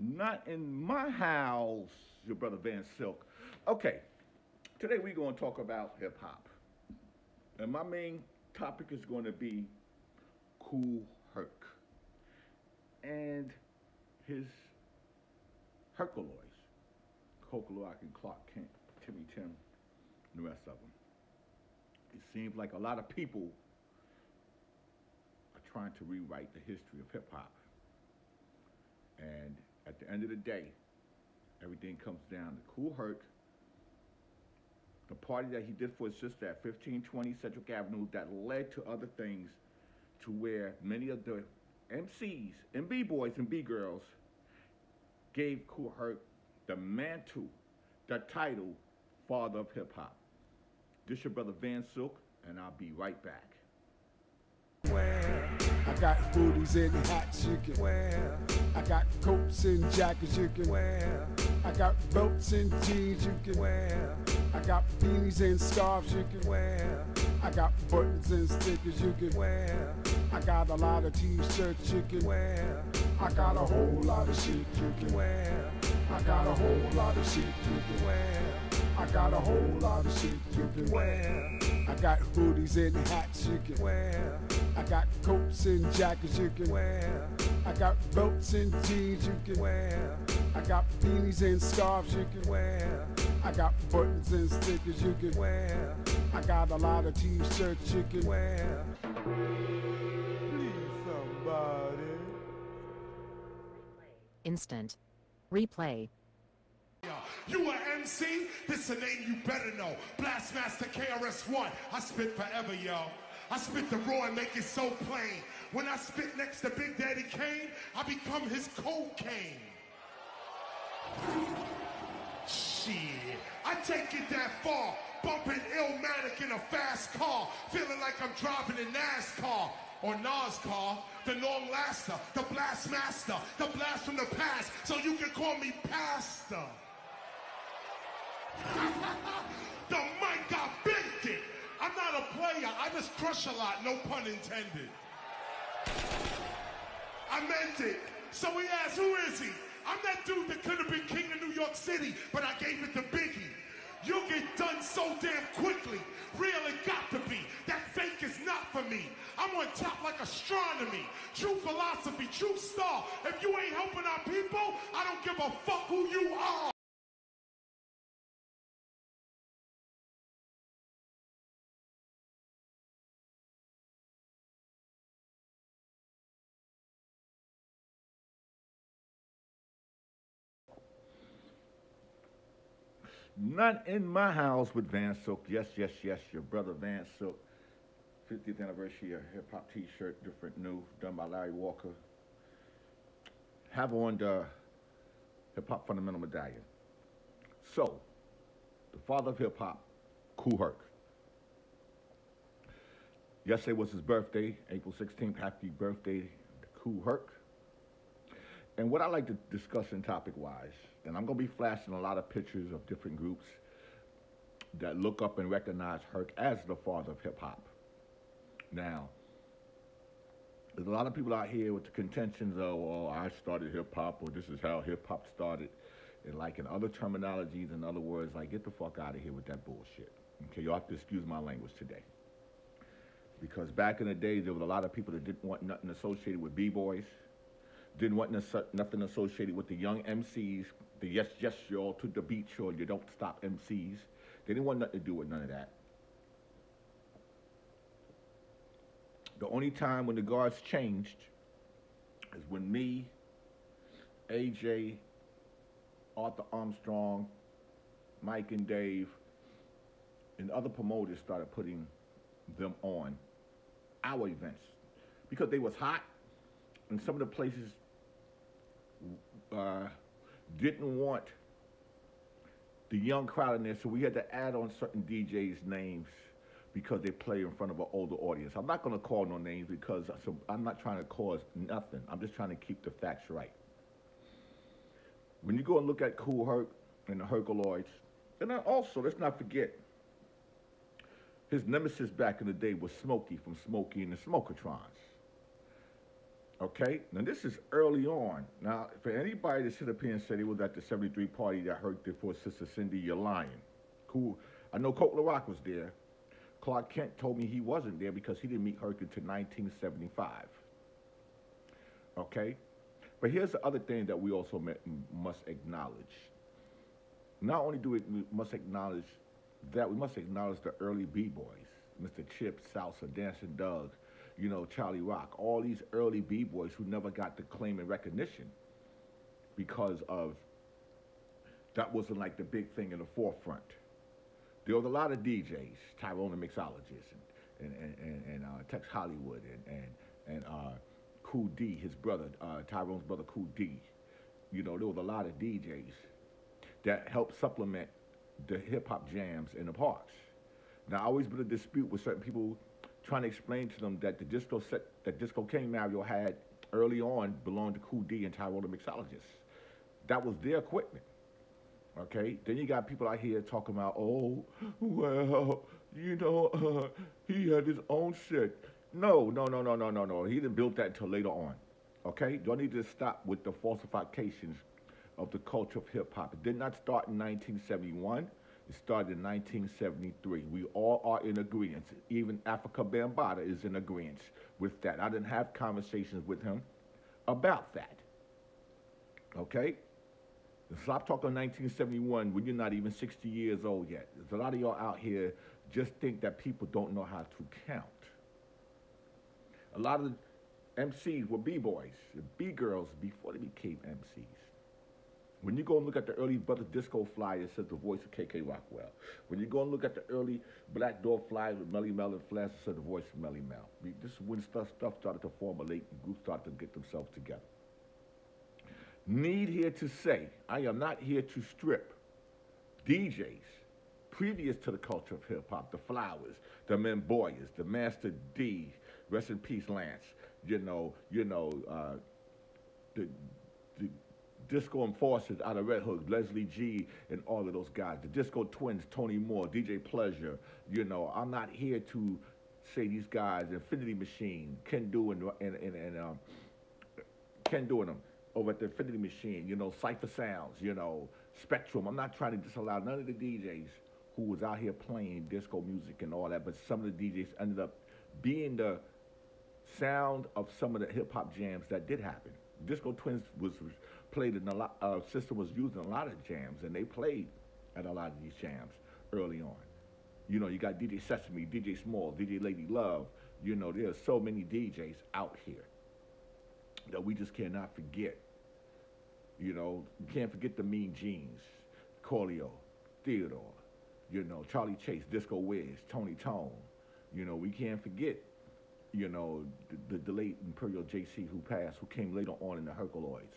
Not in my house, your brother Van Silk. Okay, today we're going to talk about hip-hop. And my main topic is going to be Kool Herc and his Herculoids, Kool Rock and Clark Kent, Timmy Tim, and the rest of them. It seems like a lot of people are trying to rewrite the history of hip-hop. And at the end of the day, everything comes down to Kool Herc, the party that he did for his sister at 1520 Central Avenue that led to other things, to where many of the MCs and B-boys and B-girls gave Kool Herc the mantle, the title, father of hip-hop. This your brother Van Silk, and I'll be right back. Well, I got booties and hats you can wear. I got coats and jackets you can wear. I got belts and jeans you can wear. I got beanies and scarves you can wear. I got buttons and stickers you can wear. I got a lot of t-shirts you can wear. I got a whole lot of shit you can wear. I got a whole lot of shit you can wear. I got a whole lot of shit you can wear. I got hoodies and hats you can wear. I got coats and jackets you can wear. I got belts and jeans you can wear. I got beanies and scarves you can wear. I got buttons and stickers you can wear. I got a lot of t-shirts you can wear. Please somebody. Instant replay. You an MC? This a name you better know. Blastmaster KRS-One. I spit forever, yo. I spit the raw and make it so plain. When I spit next to Big Daddy Kane, I become his cocaine. Shit, I take it that far. Bumping Illmatic in a fast car. Feeling like I'm driving a NASCAR. Or NASCAR, the long laster, the blast master, the blast from the past, so you can call me Pastor. The mic got bent it. I'm not a player, I just crush a lot, no pun intended. I meant it. So he asked, who is he? I'm that dude that could have been king of New York City, but I gave it to Biggie. You get done so damn quickly. Real it got to be. That fake is not for me. I'm on top like astronomy. True philosophy, true star. If you ain't helping our people, I don't give a fuck who you are. Not in my house with Van Silk. Yes, yes, yes, your brother Van Silk. 50th anniversary of hip-hop t-shirt, different new, done by Larry Walker. Have on the hip-hop fundamental medallion. So, the father of hip-hop, Kool Herc. Yesterday was his birthday, April 16th. Happy birthday to Kool Herc. And what I like to discuss in topic-wise, and I'm going to be flashing a lot of pictures of different groups that look up and recognize Herc as the father of hip-hop. Now, there's a lot of people out here with the contentions of, oh, I started hip-hop, or this is how hip-hop started, and like in other terminologies and other words, like, get the fuck out of here with that bullshit. Okay, y'all have to excuse my language today. Because back in the day, there was a lot of people that didn't want nothing associated with B-boys, didn't want nothing associated with the young MCs, the yes, yes, y'all to the beach, or you don't stop MCs. They didn't want nothing to do with none of that. The only time when the guards changed is when me, AJ, Arthur Armstrong, Mike and Dave, and other promoters started putting them on our events because they was hot. And some of the places didn't want the young crowd in there, so we had to add on certain DJs' names because they play in front of an older audience. I'm not going to call no names because I'm not trying to cause nothing. I'm just trying to keep the facts right. When you go and look at Kool Herc and the Herculoids, and also, let's not forget, his nemesis back in the day was Smokey from Smokey and the Smokertrons. Okay, now this is early on. Now, for anybody that sit up here and said he was at the 73 party that Herc did for Sister Cindy, you're lying. Cool. I know Coke La Rock was there. Clark Kent told me he wasn't there because he didn't meet Herc until 1975. Okay? But here's the other thing that we also must acknowledge. Not only do we must acknowledge that, we must acknowledge the early B-boys. Mr. Chip, Salsa, Dancing Doug, you know, Charlie Rock, all these early B-boys who never got the claim and recognition because of that wasn't like the big thing in the forefront. There was a lot of DJs, Tyrone the mixologist, and Tex Hollywood, and Kool D, his brother, Tyrone's brother Kool D. You know, there was a lot of DJs that helped supplement the hip-hop jams in the parks. Now, I always been a dispute with certain people trying to explain to them that the disco set that Disco King Mario had early on belonged to Kool D and Tyrell the mixologist. That was their equipment, okay? Then you got people out here talking about, oh, well, you know, he had his own shit. No. He didn't build that until later on, okay? Y'all need to stop with the falsifications of the culture of hip-hop. It did not start in 1971. It started in 1973. We all are in agreement. Even Afrika Bambaataa is in agreement with that. I didn't have conversations with him about that. Okay? Stop talking 1971 when you're not even 60 years old yet. There's a lot of y'all out here just think that people don't know how to count. A lot of the MCs were B-boys, B-girls before they became MCs. When you go and look at the early Brothers Disco Flyers, it says the voice of K.K. Rockwell. When you go and look at the early Black Door Flyers with Melly Mel and Flash, it says the voice of Melly Mel. This is when stuff started to formulate and groups started to get themselves together. Need here to say, I am not here to strip DJs previous to the culture of hip-hop, the Flowers, the Men Boyers, the Master D, rest in peace, Lance, the Disco Enforcers out of Red Hook, Leslie G, and all of those guys. The Disco Twins, Tony Moore, DJ Pleasure. You know, I'm not here to say these guys, Infinity Machine, Ken Do and Ken Do and them over at the Infinity Machine. You know, Cypher Sounds. You know, Spectrum. I'm not trying to disallow none of the DJs who was out here playing disco music and all that. But some of the DJs ended up being the sound of some of the hip hop jams that did happen. Disco Twins was played in a lot, system was used in a lot of jams, and they played at a lot of these jams early on. You know, you got DJ Sesame, DJ Small, DJ Lady Love. You know, there are so many DJs out here that we just cannot forget. You know, you can't forget the Mean Jeans, Corleo, Theodore, you know, Charlie Chase, Disco Wiz, Tony Tone. You know, we can't forget, you know, the late Imperial JC who passed, who came later on in the Herculoids.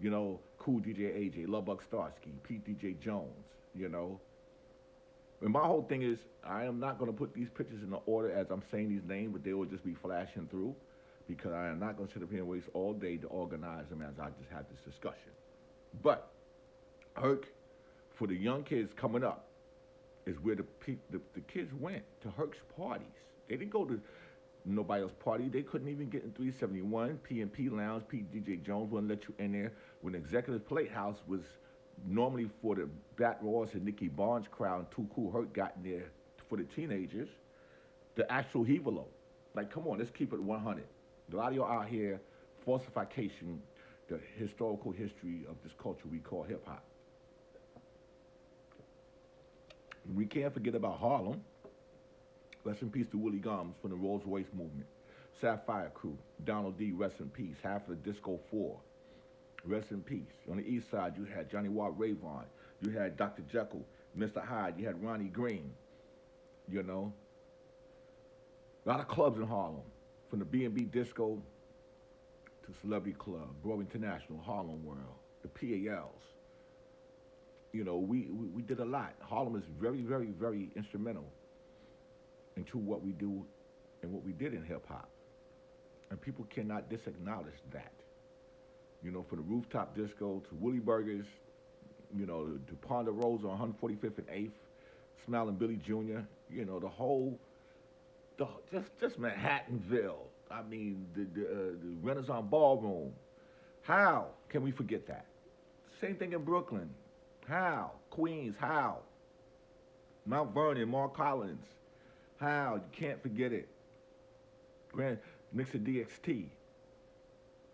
You know, Cool DJ AJ, Lubbock Starsky, Pete DJ Jones, you know. And my whole thing is, I am not going to put these pictures in the order as I'm saying these names, but they will just be flashing through because I am not going to sit up here and waste all day to organize them as I just had this discussion. But Herc, for the young kids coming up, is where the kids went to Herc's parties. They didn't go to nobody else's party. They couldn't even get in 371, P&P Lounge, DJ Jones wouldn't let you in there. When Executive Playhouse was normally for the Bat Ross and Nicky Barnes crowd, and Too Kool Herc got in there for the teenagers, the actual Hevelo. Like, come on, let's keep it 100. A lot of y'all out here, falsification, the historical history of this culture we call hip-hop. We can't forget about Harlem. Rest in peace to Willie Gomes from the Rolls Royce movement. Sapphire Crew, Donald D, rest in peace. Half of the Disco 4, rest in peace. On the east side, you had Johnny Watt Rayvon. You had Dr. Jekyll, Mr. Hyde. You had Ronnie Green, you know. A lot of clubs in Harlem, from the B&B Disco to Celebrity Club, Broadway International, Harlem World, the PALs. You know, we did a lot. Harlem is very, very, very instrumental into what we do and what we did in hip-hop. And people cannot disacknowledge that. You know, for the rooftop disco to Willie Burgers, you know, to Ponderosa on 145th and 8th, Smiling Billy Jr., you know, the whole, just Manhattanville. I mean, the Renaissance Ballroom. How can we forget that? Same thing in Brooklyn. How? Queens, how? Mount Vernon, Mark Collins. How? You can't forget it. Grand Mixer DXT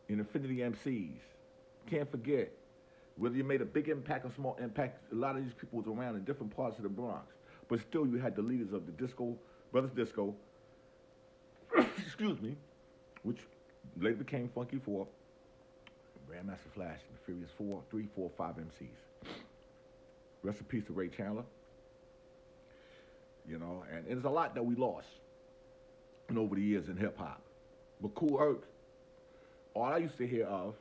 and Infinity MCs. Can't forget. Whether you made a big impact or small impact, a lot of these people was around in different parts of the Bronx. But still, you had the leaders of the Disco, Brothers Disco, excuse me, which later became Funky Four, Grandmaster Flash, and the Furious 4, 3, 4, 5 MCs. Rest in peace to Ray Chandler. You know, and there's a lot that we lost over the years in hip-hop. But Kool Herc, all I used to hear of,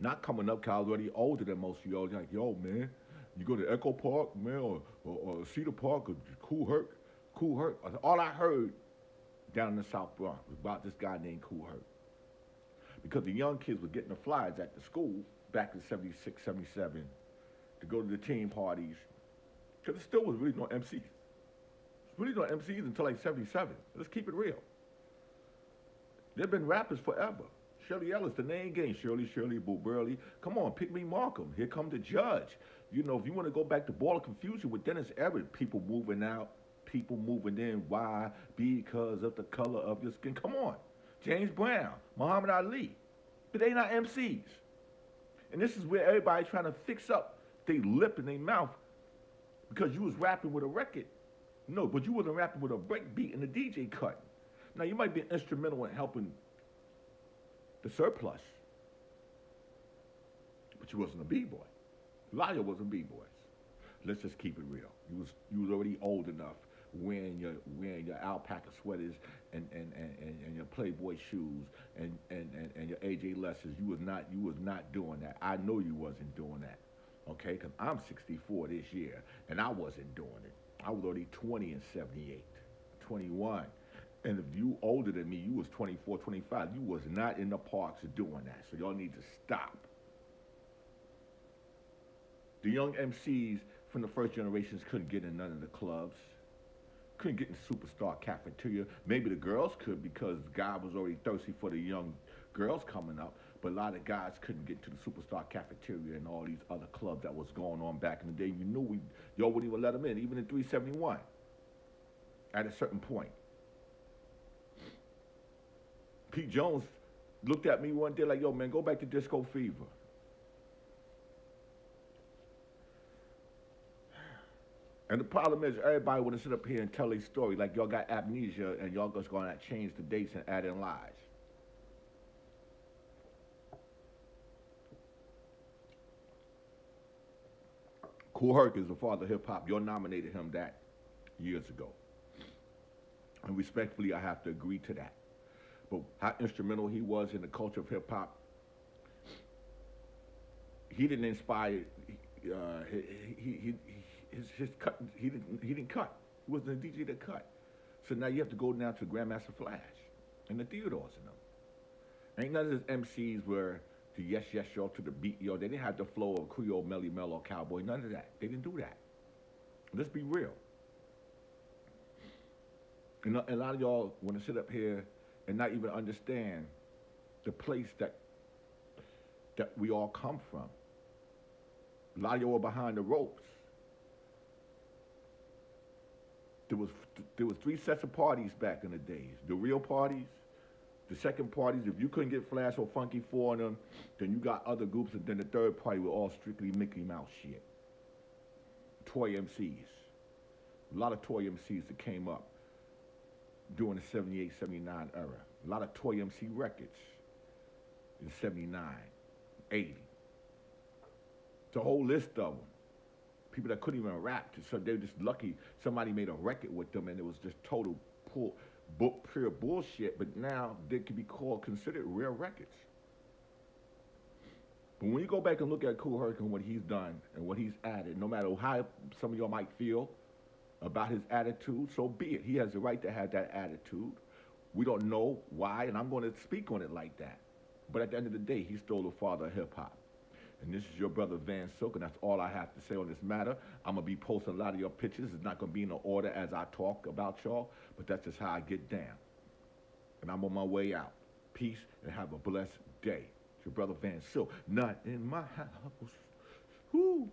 not coming up, because I was already older than most of y'all, like, yo, man, you go to Echo Park, man, or Cedar Park, or Kool Herc, Kool Herc. All I heard down in the South Bronx was about this guy named Kool Herc. Because the young kids were getting the flyers at the school back in 76, 77, to go to the team parties, because there still was really no MCs. There was really no MCs until like 77. Let's keep it real. There have been rappers forever. Shirley Ellis, the name game. Shirley, Boo Burley. Come on, pick me Markham. Here come the Judge. You know, if you want to go back to Ball of Confusion with Dennis Everett, people moving out, people moving in. Why? Because of the color of your skin. Come on. James Brown, Muhammad Ali. But they not MCs. And this is where everybody trying to fix up their lip and their mouth because you was rapping with a record. No, but you wasn't rapping with a break beat and a DJ cut. Now, you might be instrumental in helping the surplus, but you wasn't a B-boy. Lyle wasn't B-boys. Let's just keep it real. You was already old enough wearing your alpaca sweaters and your Playboy shoes and your AJ Lessons. You was not doing that. I know you wasn't doing that, okay? Because I'm 64 this year, and I wasn't doing it. I was already 20 in 78, 21. And if you older than me, you was 24, 25. You was not in the parks doing that. So y'all need to stop. The young MCs from the first generations couldn't get in none of the clubs. Couldn't get in Superstar Cafeteria. Maybe the girls could because God was already thirsty for the young girls coming up. But a lot of guys couldn't get to the Superstar Cafeteria and all these other clubs that was going on back in the day. You knew y'all wouldn't even let them in, even in 371 at a certain point. Pete Jones looked at me one day like, yo, man, go back to Disco Fever. And the problem is everybody want to sit up here and tell a story like y'all got amnesia and y'all just going to change the dates and add in lies. Kool Herc is the father of hip-hop. Y'all nominated him that years ago. And respectfully, I have to agree to that. But how instrumental he was in the culture of hip-hop, he didn't inspire... He didn't cut. He wasn't a DJ that cut. So now you have to go down to Grandmaster Flash and the Theodores and them. Ain't none of these MCs were the yes, yes, y'all to the beat, y'all. They didn't have the flow of Creole, Melly Mel, or Cowboy, none of that. They didn't do that. Let's be real. And a lot of y'all want to sit up here and not even understand the place that we all come from. A lot of y'all were behind the ropes. There was three sets of parties back in the days. The real parties, the second parties. If you couldn't get Flash or Funky Four in them, then you got other groups. And then the third party were all strictly Mickey Mouse shit. Toy MCs. A lot of toy MCs that came up during the 78, 79 era. A lot of toy MC records in 79, 80. It's a whole list of them. People that couldn't even rap, so they were just lucky somebody made a record with them, and it was just total pure bullshit. But now they could be considered rare records. But when you go back and look at Kool Herc and what he's done and what he's added, no matter how some of y'all might feel about his attitude, so be it. He has the right to have that attitude. We don't know why, and I'm going to speak on it like that. But at the end of the day, he's still the father of hip hop. And this is your brother Van Silk, and that's all I have to say on this matter. I'm going to be posting a lot of your pictures. It's not going to be in the order as I talk about y'all, but that's just how I get down. and I'm on my way out. Peace, and have a blessed day. It's your brother Van Silk. Not in my house. Whoo.